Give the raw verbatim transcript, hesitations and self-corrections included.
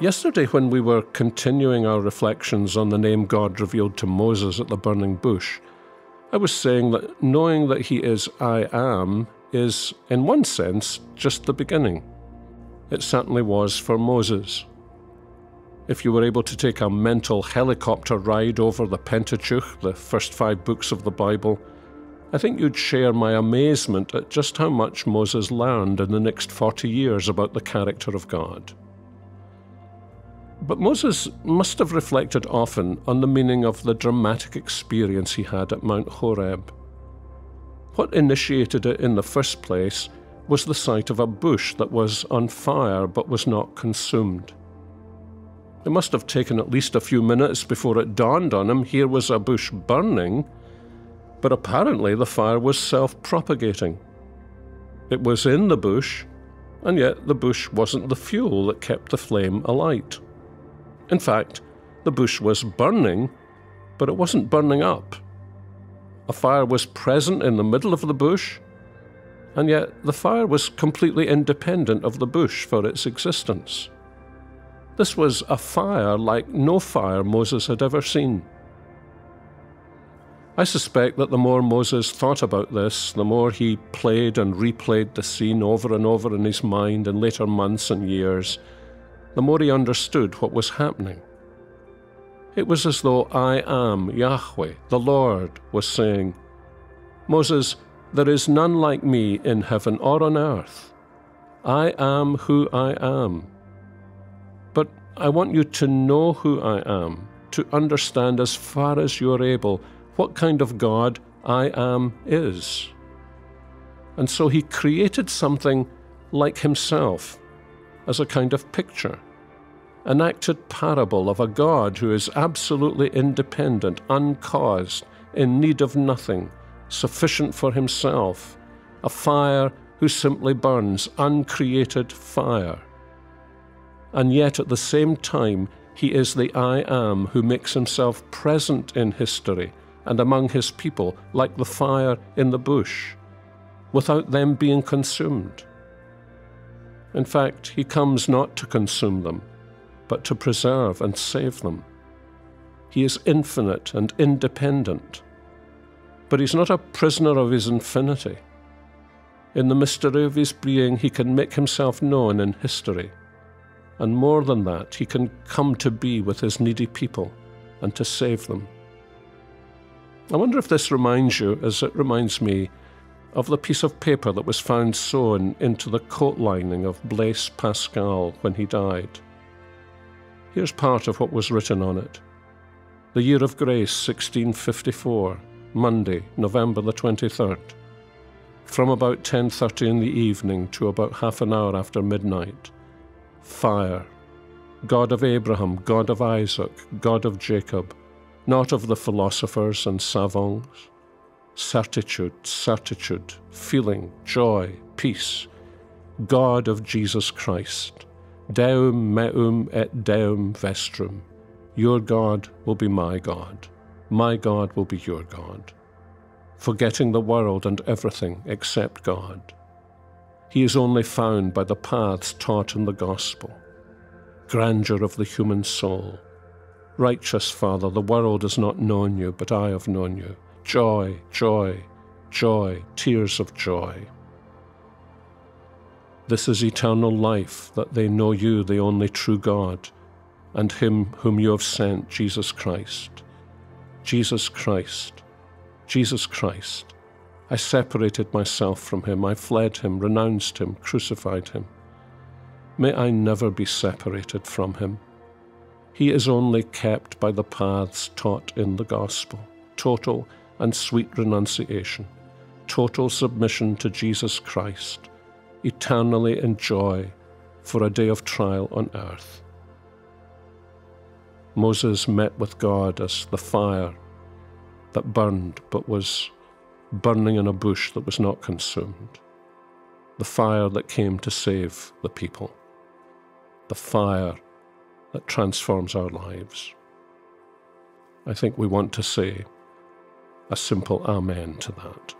Yesterday, when we were continuing our reflections on the name God revealed to Moses at the burning bush, I was saying that knowing that he is I Am is, in one sense, just the beginning. It certainly was for Moses. If you were able to take a mental helicopter ride over the Pentateuch, the first five books of the Bible, I think you'd share my amazement at just how much Moses learned in the next forty years about the character of God. But Moses must have reflected often on the meaning of the dramatic experience he had at Mount Horeb. What initiated it in the first place was the sight of a bush that was on fire but was not consumed. It must have taken at least a few minutes before it dawned on him here was a bush burning, but apparently the fire was self-propagating. It was in the bush, and yet the bush wasn't the fuel that kept the flame alight. In fact, the bush was burning, but it wasn't burning up. A fire was present in the middle of the bush, and yet the fire was completely independent of the bush for its existence. This was a fire like no fire Moses had ever seen. I suspect that the more Moses thought about this, the more he played and replayed the scene over and over in his mind in later months and years, the more he understood what was happening. It was as though I Am, Yahweh, the Lord, was saying, Moses, there is none like me in heaven or on earth. I am who I am. But I want you to know who I am, to understand as far as you're able what kind of God I Am is. And so he created something like himself, as a kind of picture, an acted parable of a God who is absolutely independent, uncaused, in need of nothing, sufficient for himself, a fire who simply burns, uncreated fire. And yet at the same time, he is the I Am who makes himself present in history and among his people like the fire in the bush, without them being consumed. In fact, he comes not to consume them, but to preserve and save them. He is infinite and independent, but he's not a prisoner of his infinity. In the mystery of his being, he can make himself known in history, and more than that, he can come to be with his needy people and to save them. I wonder if this reminds you, as it reminds me, of the piece of paper that was found sewn into the coat lining of Blaise Pascal when he died. Here's part of what was written on it. The year of grace, sixteen fifty-four, Monday, November the twenty-third, from about ten thirty in the evening to about half an hour after midnight. Fire, God of Abraham, God of Isaac, God of Jacob, not of the philosophers and savants, certitude, certitude, feeling, joy, peace, God of Jesus Christ, Deum meum et Deum vestrum, your God will be my God, my God will be your God, forgetting the world and everything except God. He is only found by the paths taught in the gospel, grandeur of the human soul. Righteous Father, the world has not known you, but I have known you. Joy, joy, joy, tears of joy. This is eternal life, that they know you, the only true God, and him whom you have sent, Jesus Christ. Jesus Christ, Jesus Christ. I separated myself from him. I fled him, renounced him, crucified him. May I never be separated from him. He is only kept by the paths taught in the gospel. Total and sweet renunciation, total submission to Jesus Christ, eternally in joy for a day of trial on earth. Moses met with God as the fire that burned but was burning in a bush that was not consumed, the fire that came to save the people, the fire that transforms our lives. I think we want to say a simple amen to that.